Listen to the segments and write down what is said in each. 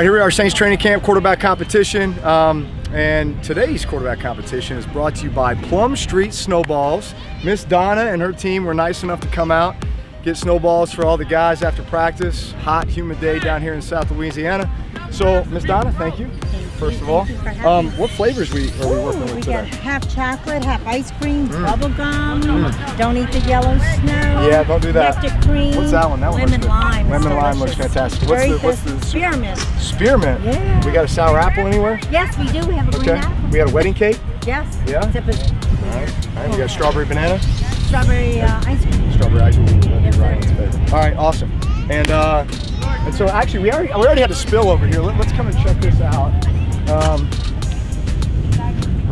Here we are, Saints training camp quarterback competition. And today's quarterback competition is brought to you by Plum Street Snoballs. Miss Donna and her team were nice enough to come out, get snowballs for all the guys after practice. Hot, humid day down here in South Louisiana. So, Miss Donna, thank you, first of all. What flavors are we working with today? We got half chocolate, half ice cream, bubble gum. Don't eat the yellow snow. Yeah, don't do that. Mustard cream. What's that one? That one lemon lime. Lemon lime looks fantastic. What's the spearmint? Spearmint? Yeah. We got a sour apple anywhere? Yes, we do. We have a green apple. We got a wedding cake? Yes. Yeah? All right. We got strawberry banana? Strawberry ice cream. Strawberry ice cream. That'd be Ryan's favorite. All right, awesome. And so actually, we already had a spill over here. Let's come and check this out.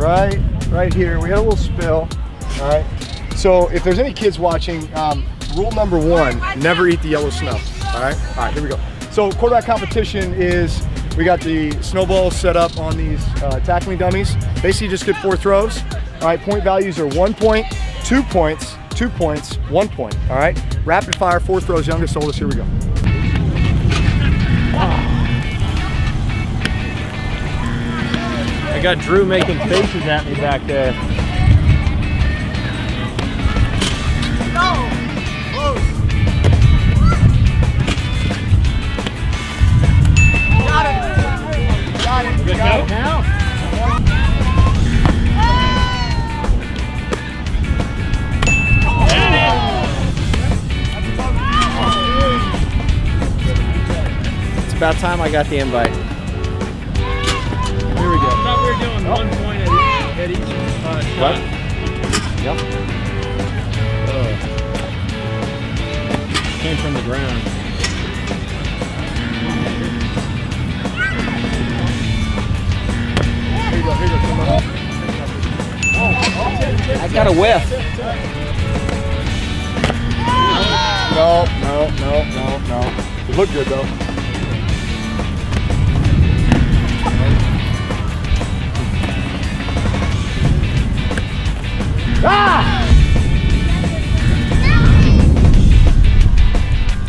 Right here, we had a little spill. All right. So if there's any kids watching, rule number one: never eat the yellow snow. All right. All right. Here we go. So quarterback competition is we got the snowballs set up on these tackling dummies. Basically, just get 4 throws. All right. Point values are 1 point, 2 points, 2 points, 1 point. All right. Rapid fire, 4 throws, youngest, oldest. Here we go. I got Drew making faces at me back there. Got it. Good go now. It's about time I got the invite. Doing 1 point at each shot. Yep. Came from the ground. Here you go, come on. I got a whiff. No. It looked good though. Ah!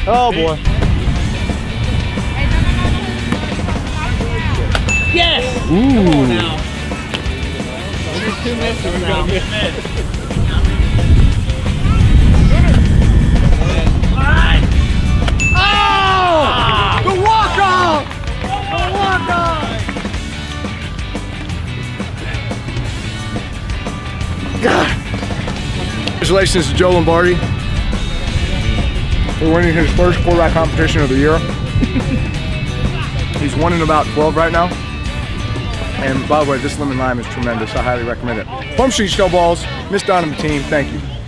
Oh boy. Yes! Ooh. Come on now. There's 2 minutes and we're going to get missed. Oh! The walk-off! The walk-off! God! Congratulations to Joe Lombardi for winning his first quarterback competition of the year. He's won in about 12 right now. And by the way, this lemon lime is tremendous. I highly recommend it. Plum Street Snowballs, Miss Donovan team, thank you.